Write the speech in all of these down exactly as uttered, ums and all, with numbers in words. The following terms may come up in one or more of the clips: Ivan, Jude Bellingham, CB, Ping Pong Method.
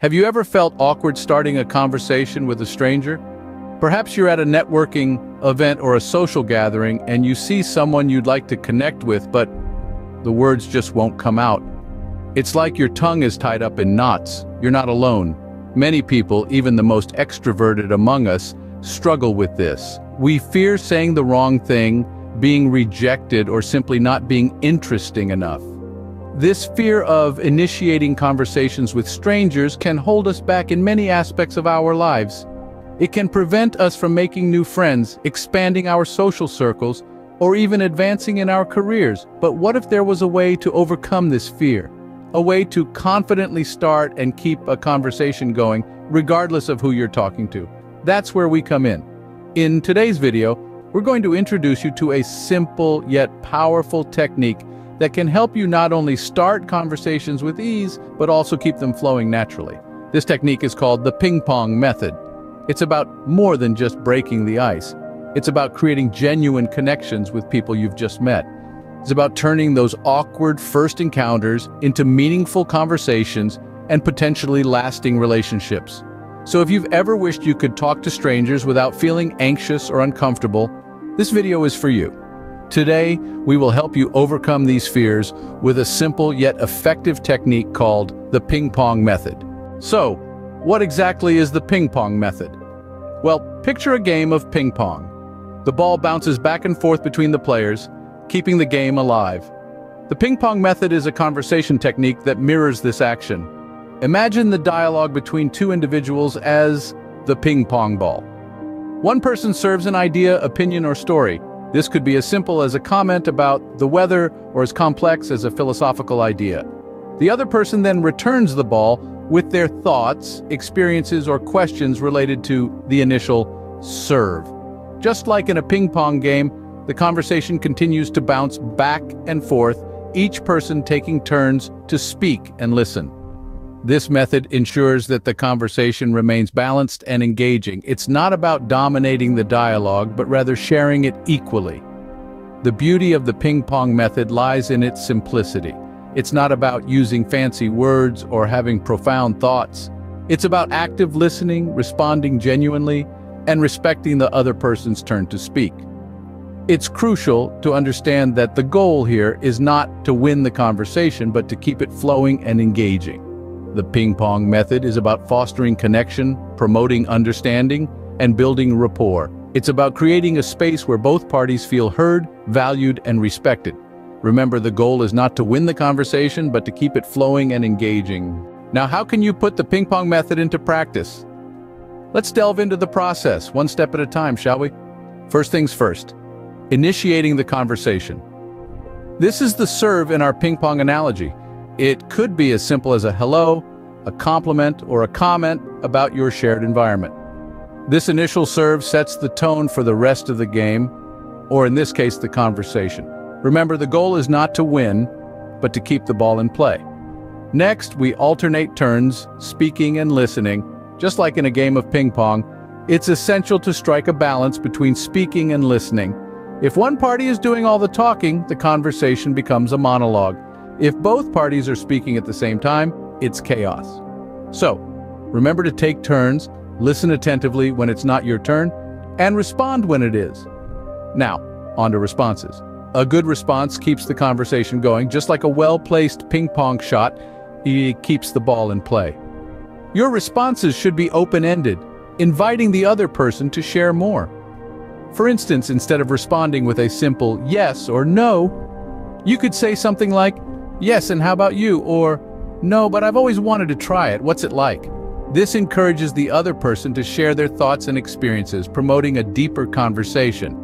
Have you ever felt awkward starting a conversation with a stranger? Perhaps you're at a networking event or a social gathering and you see someone you'd like to connect with, but the words just won't come out. It's like your tongue is tied up in knots. You're not alone. Many people, even the most extroverted among us, struggle with this. We fear saying the wrong thing, being rejected, or simply not being interesting enough. This fear of initiating conversations with strangers can hold us back in many aspects of our lives. It can prevent us from making new friends, expanding our social circles, or even advancing in our careers. But what if there was a way to overcome this fear? A way to confidently start and keep a conversation going, regardless of who you're talking to? That's where we come in. In today's video, we're going to introduce you to a simple yet powerful technique that can help you not only start conversations with ease, but also keep them flowing naturally. This technique is called the ping pong method. It's about more than just breaking the ice. It's about creating genuine connections with people you've just met. It's about turning those awkward first encounters into meaningful conversations and potentially lasting relationships. So if you've ever wished you could talk to strangers without feeling anxious or uncomfortable, this video is for you. Today, we will help you overcome these fears with a simple yet effective technique called the ping pong method. So, what exactly is the ping pong method? Well, picture a game of ping pong. The ball bounces back and forth between the players, keeping the game alive. The ping pong method is a conversation technique that mirrors this action. Imagine the dialogue between two individuals as the ping pong ball. One person serves an idea, opinion, or story. This could be as simple as a comment about the weather or as complex as a philosophical idea. The other person then returns the ball with their thoughts, experiences, or questions related to the initial serve. Just like in a ping pong game, the conversation continues to bounce back and forth, each person taking turns to speak and listen. This method ensures that the conversation remains balanced and engaging. It's not about dominating the dialogue, but rather sharing it equally. The beauty of the ping pong method lies in its simplicity. It's not about using fancy words or having profound thoughts. It's about active listening, responding genuinely, and respecting the other person's turn to speak. It's crucial to understand that the goal here is not to win the conversation, but to keep it flowing and engaging. The ping pong method is about fostering connection, promoting understanding, and building rapport. It's about creating a space where both parties feel heard, valued, and respected. Remember, the goal is not to win the conversation, but to keep it flowing and engaging. Now, how can you put the ping pong method into practice? Let's delve into the process, one step at a time, shall we? First things first, initiating the conversation. This is the serve in our ping pong analogy. It could be as simple as a hello, a compliment, or a comment about your shared environment. This initial serve sets the tone for the rest of the game, or in this case, the conversation. Remember, the goal is not to win, but to keep the ball in play. Next, we alternate turns, speaking and listening. Just like in a game of ping pong, it's essential to strike a balance between speaking and listening. If one party is doing all the talking, the conversation becomes a monologue. If both parties are speaking at the same time, it's chaos. So, remember to take turns, listen attentively when it's not your turn, and respond when it is. Now, on to responses. A good response keeps the conversation going, just like a well-placed ping pong shot. It keeps the ball in play. Your responses should be open-ended, inviting the other person to share more. For instance, instead of responding with a simple yes or no, you could say something like, "Yes, and how about you?" Or, "No, but I've always wanted to try it. What's it like?" This encourages the other person to share their thoughts and experiences, promoting a deeper conversation.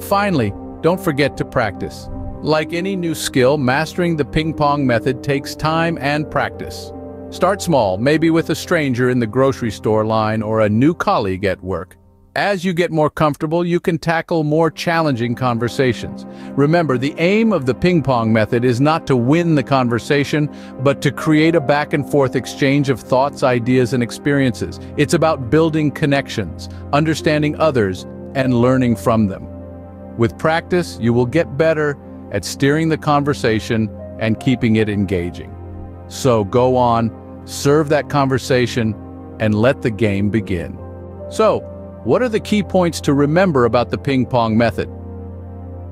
Finally, don't forget to practice. Like any new skill, mastering the ping pong method takes time and practice. Start small, maybe with a stranger in the grocery store line or a new colleague at work. As you get more comfortable, you can tackle more challenging conversations. Remember, the aim of the ping pong method is not to win the conversation, but to create a back and forth exchange of thoughts, ideas, and experiences. It's about building connections, understanding others, and learning from them. With practice, you will get better at steering the conversation and keeping it engaging. So go on, serve that conversation, and let the game begin. So, what are the key points to remember about the ping pong method?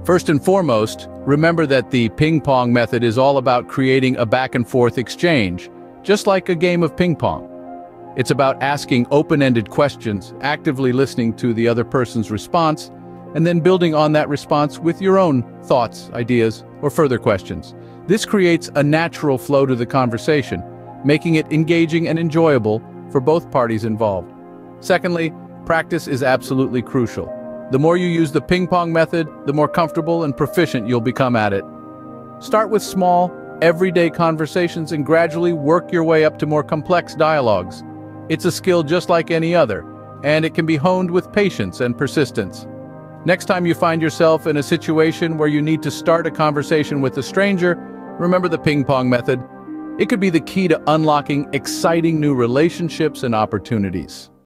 First and foremost, remember that the ping pong method is all about creating a back-and-forth exchange, just like a game of ping pong. It's about asking open-ended questions, actively listening to the other person's response, and then building on that response with your own thoughts, ideas, or further questions. This creates a natural flow to the conversation, making it engaging and enjoyable for both parties involved. Secondly, practice is absolutely crucial. The more you use the ping pong method, the more comfortable and proficient you'll become at it. Start with small, everyday conversations and gradually work your way up to more complex dialogues. It's a skill just like any other, and it can be honed with patience and persistence. Next time you find yourself in a situation where you need to start a conversation with a stranger, remember the ping pong method. It could be the key to unlocking exciting new relationships and opportunities.